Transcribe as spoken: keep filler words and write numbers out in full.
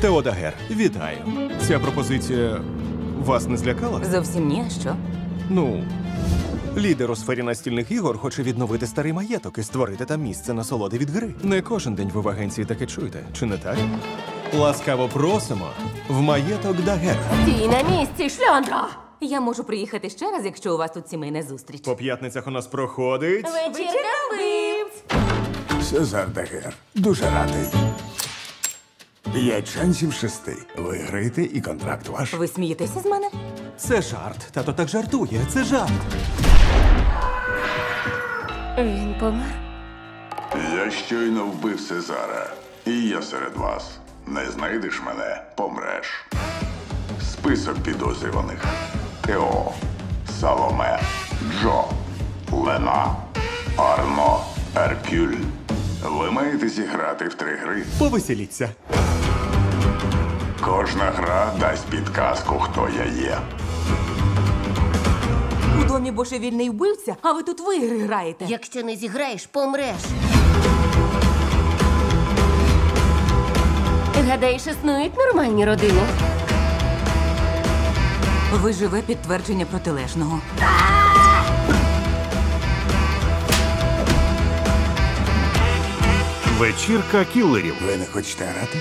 Тео Дагер, вітаю. Ця пропозиція вас не злякала? Зовсім ні, а що? Ну, лідер у сфері настільних ігор хоче відновити старий маєток і створити там місце насолоди від гри. Не кожен день ви в агенції таке чуєте, чи не так? Ласкаво просимо в маєток Дагер. Ти на місці, шльондро! Я можу приїхати ще раз, якщо у вас тут сімейна зустріч. По п'ятницях у нас проходить... Вечірка кілерів! Сезар Дагер, дуже радий. Є шансів шести. Виграйте і контракт ваш. Ви смієтеся з мене? Це жарт. Тато так жартує. Це жарт. Він помер. Я щойно вбив Сезара. І я серед вас. Не знайдеш мене, помреш. Список підозрюваних. Тео, Саломе, Джо, Лена, Арно, Еркюль. Ви маєте зіграти в три гри. Повеселіться. Кожна гра дасть підказку, хто я є. У домі божевільний вбивця, а ви тут в ігри граєте. Якщо не зіграєш, помреш. Гадаєш, існують нормальні родини? Ви живе підтвердження протилежного. Вечірка кілерів. Ви не хочете грати?